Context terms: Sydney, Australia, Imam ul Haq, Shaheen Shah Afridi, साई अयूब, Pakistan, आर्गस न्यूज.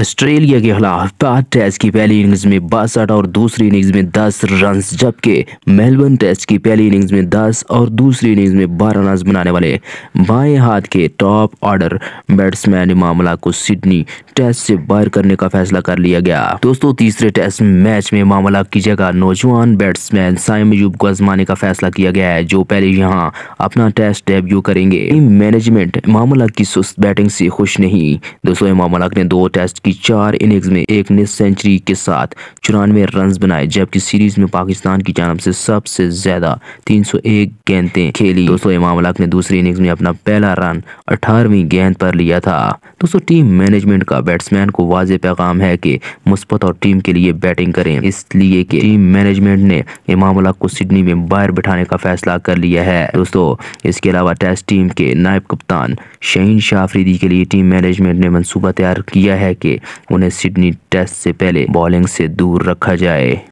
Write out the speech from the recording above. Australia के खिलाफ 5 test की पहली इनिंग्स में 62 और दूसरी इनिंग्स में 10 रन, जबकि मेलबर्न टेस्ट की पहली इनिंग्स में 10 और दूसरी इनिंग्स में 12 रन बनाने वाले बाएं हाथ के टॉप ऑर्डर बैट्समैन इमाम उल हक को सिडनी टेस्ट से बाहर करने का फैसला कर लिया गया। दोस्तों, तीसरे टेस्ट मैच में इमाम उल हक की जगह नौजवान बैट्समैन साई अयूब को आजमाने का फैसला किया गया है, जो पहले यहाँ अपना टेस्ट डेब्यू करेंगे। टीम मैनेजमेंट इमाम उल हक की सुस्त बैटिंग से खुश नहीं। दोस्तों, इमाम उल हक ने 2 टेस्ट की 4 इनिंग्स में 19 सेंचुरी के साथ 94 रन बनाए, जबकि सीरीज में पाकिस्तान की जानब से सबसे ज्यादा 301 गेंदें खेली। दोस्तों, इमाम उल हक ने दूसरी इनिंग्स में अपना पहला रन 18वीं गेंद पर लिया था। दोस्तों, टीम मैनेजमेंट का बैट्समैन को वाज़े पैगाम है कि मुस्बत और टीम के लिए बैटिंग करें, इसलिए कि टीम मैनेजमेंट ने इमाम उल हक को सिडनी में बाहर बिठाने का फैसला कर लिया है। दोस्तों, इसके अलावा टेस्ट टीम के नायब कप्तान शहीन शाह अफरीदी के लिए टीम मैनेजमेंट ने मनसूबा तैयार किया है कि उन्हें सिडनी टेस्ट से पहले बॉलिंग से दूर रखा जाए।